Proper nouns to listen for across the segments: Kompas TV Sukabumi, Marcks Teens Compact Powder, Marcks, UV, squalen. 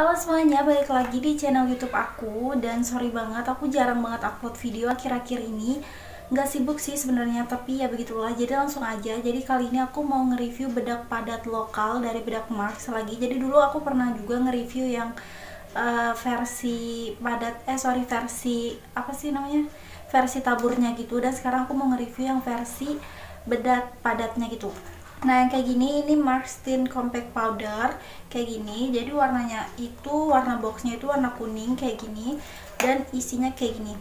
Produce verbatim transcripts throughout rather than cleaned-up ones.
Halo semuanya, balik lagi di channel YouTube aku. Dan sorry banget, aku jarang banget upload video akhir-akhir ini. Nggak sibuk sih sebenarnya, tapi ya begitulah. Jadi langsung aja. Jadi kali ini aku mau nge-review bedak padat lokal dari bedak Marcks lagi. Jadi dulu aku pernah juga nge-review yang uh, versi padat, eh sorry versi apa sih namanya? Versi taburnya gitu. Dan sekarang aku mau nge-review yang versi bedak padatnya gitu. Nah yang kayak gini, ini Marcks Tint Compact Powder kayak gini. Jadi warnanya itu, warna boxnya itu warna kuning kayak gini. Dan isinya kayak gini,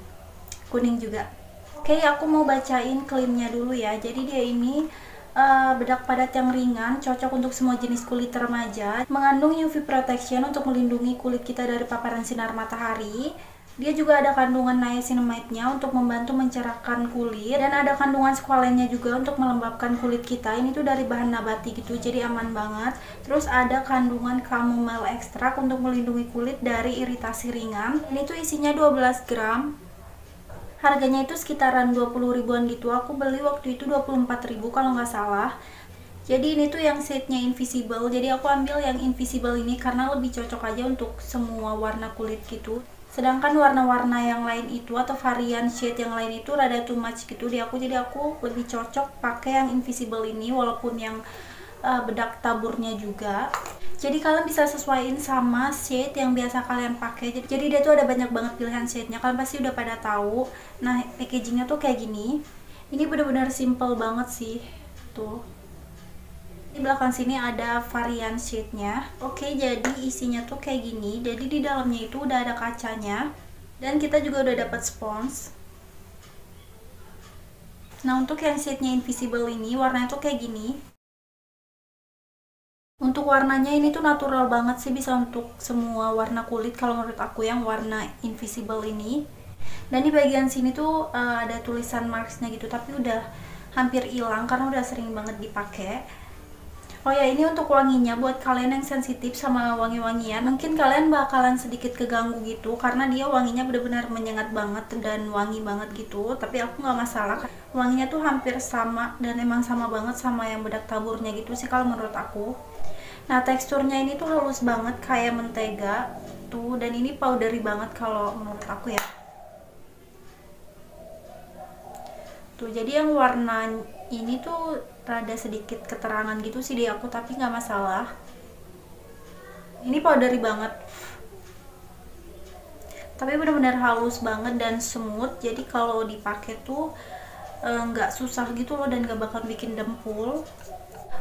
kuning juga. Oke, aku mau bacain klaimnya dulu ya. Jadi dia ini uh, bedak padat yang ringan, cocok untuk semua jenis kulit remaja. Mengandung U V protection untuk melindungi kulit kita dari paparan sinar matahari. Dia juga ada kandungan niacinamide-nya untuk membantu mencerahkan kulit, dan ada kandungan squalennya juga untuk melembabkan kulit kita. Ini tuh dari bahan nabati gitu, jadi aman banget. Terus ada kandungan chamomile ekstrak untuk melindungi kulit dari iritasi ringan. Ini tuh isinya dua belas gram. Harganya itu sekitaran dua puluh ribuan gitu. Aku beli waktu itu dua puluh empat ribu kalau nggak salah. Jadi ini tuh yang setnya invisible. Jadi aku ambil yang invisible ini karena lebih cocok aja untuk semua warna kulit gitu. Sedangkan warna-warna yang lain itu atau varian shade yang lain itu rada too much gitu di aku, jadi aku lebih cocok pakai yang invisible ini, walaupun yang uh, bedak taburnya juga. Jadi kalian bisa sesuaiin sama shade yang biasa kalian pakai. Jadi dia tuh ada banyak banget pilihan shade-nya, kalian pasti udah pada tahu. Nah packagingnya tuh kayak gini. Ini bener-bener simple banget sih tuh. Di belakang sini ada varian shade-nya. Oke, jadi isinya tuh kayak gini. Jadi di dalamnya itu udah ada kacanya. Dan kita juga udah dapat spons. Nah, untuk yang shade-nya invisible ini, warnanya tuh kayak gini. Untuk warnanya ini tuh natural banget sih, bisa untuk semua warna kulit kalau menurut aku yang warna invisible ini. Dan di bagian sini tuh uh, ada tulisan Marcks-nya gitu, tapi udah hampir hilang karena udah sering banget dipakai. Oh ya, ini untuk wanginya, buat kalian yang sensitif sama wangi-wangian, mungkin kalian bakalan sedikit keganggu gitu karena dia wanginya benar-benar menyengat banget dan wangi banget gitu. Tapi aku nggak masalah, wanginya tuh hampir sama dan emang sama banget sama yang bedak taburnya gitu sih kalau menurut aku. Nah teksturnya ini tuh halus banget kayak mentega tuh, dan ini powdery banget kalau menurut aku ya. Tuh, jadi yang warna ini tuh rada sedikit keterangan gitu sih di aku, tapi nggak masalah. Ini powdery banget, tapi benar-benar halus banget dan smooth. Jadi kalau dipakai tuh nggak susah gitu loh, dan nggak bakal bikin dempul.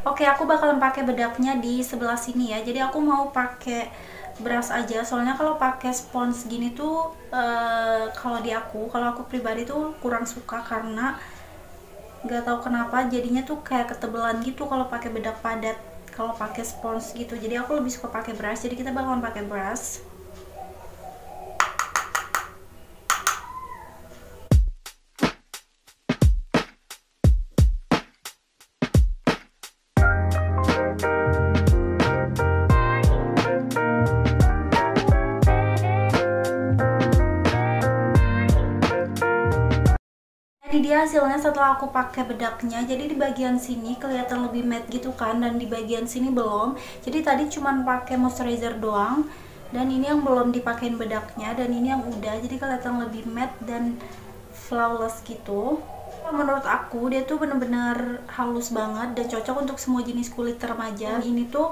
Oke, aku bakalan pakai bedaknya di sebelah sini ya. Jadi aku mau pakai brush aja, soalnya kalau pakai spons gini tuh uh, kalau di aku, kalau aku pribadi tuh kurang suka karena nggak tahu kenapa jadinya tuh kayak ketebelan gitu kalau pakai bedak padat, kalau pakai spons gitu. Jadi aku lebih suka pakai brush, jadi kita bakalan pakai brush. Dia hasilnya setelah aku pakai bedaknya, jadi di bagian sini kelihatan lebih matte gitu kan, dan di bagian sini belum. Jadi tadi cuman pakai moisturizer doang, dan ini yang belum dipakein bedaknya, dan ini yang udah. Jadi kelihatan lebih matte dan flawless gitu. Menurut aku dia tuh bener-bener halus banget dan cocok untuk semua jenis kulit remaja. Ini tuh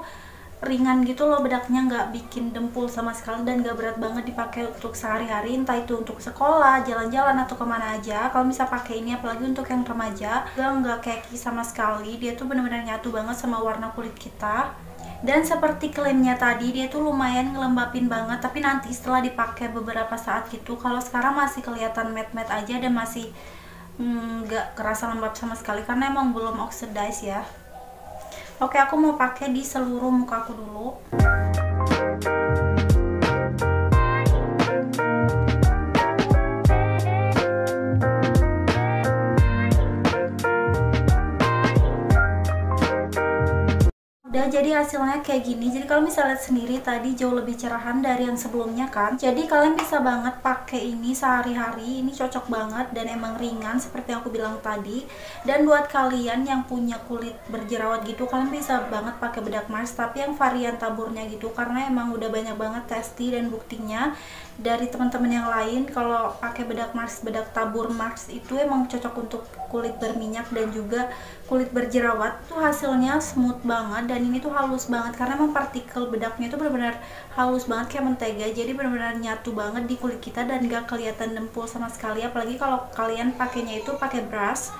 ringan gitu loh bedaknya, nggak bikin dempul sama sekali dan nggak berat banget dipakai untuk sehari-hari, entah itu untuk sekolah, jalan-jalan, atau kemana aja. Kalau bisa pakai ini, apalagi untuk yang remaja, nggak nggak keki sama sekali. Dia tuh bener-bener nyatu banget sama warna kulit kita. Dan seperti klaimnya tadi, dia tuh lumayan ngelembapin banget, tapi nanti setelah dipakai beberapa saat gitu. Kalau sekarang masih kelihatan matte-matte aja dan masih nggak hmm, kerasa lembab sama sekali karena emang belum oxidize ya. Oke, aku mau pakai di seluruh muka aku dulu. Udah, jadi hasilnya kayak gini. Jadi kalian bisa lihat sendiri tadi jauh lebih cerahan dari yang sebelumnya kan. Jadi kalian bisa banget pakai ini sehari-hari, ini cocok banget dan emang ringan seperti yang aku bilang tadi. Dan buat kalian yang punya kulit berjerawat gitu, kalian bisa banget pakai bedak Marks tapi yang varian taburnya gitu, karena emang udah banyak banget testi dan buktinya dari teman-teman yang lain kalau pakai bedak Marks, bedak tabur Marks itu emang cocok untuk kulit berminyak dan juga kulit berjerawat. Tuh hasilnya smooth banget dan ini tuh halus banget karena emang partikel bedaknya itu benar-benar halus banget kayak mentega, jadi benar-benar nyatu banget di kulit kita dan gak kelihatan dempul sama sekali, apalagi kalau kalian pakainya itu pakai brush.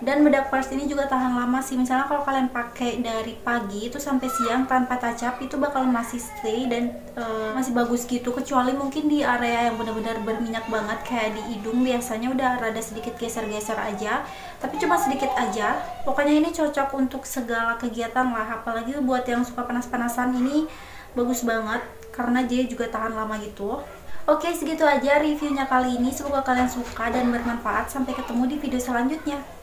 Dan bedak Marks ini juga tahan lama sih, misalnya kalau kalian pakai dari pagi itu sampai siang tanpa touch up itu bakal masih stay dan uh, masih bagus gitu, kecuali mungkin di area yang benar-benar berminyak banget kayak di hidung biasanya udah rada sedikit geser-geser aja, tapi cuma sedikit aja. Pokoknya ini cocok untuk segala kegiatan lah, apalagi buat yang suka panas-panasan ini bagus banget karena dia juga tahan lama gitu. Oke, segitu aja reviewnya kali ini, semoga kalian suka dan bermanfaat. Sampai ketemu di video selanjutnya.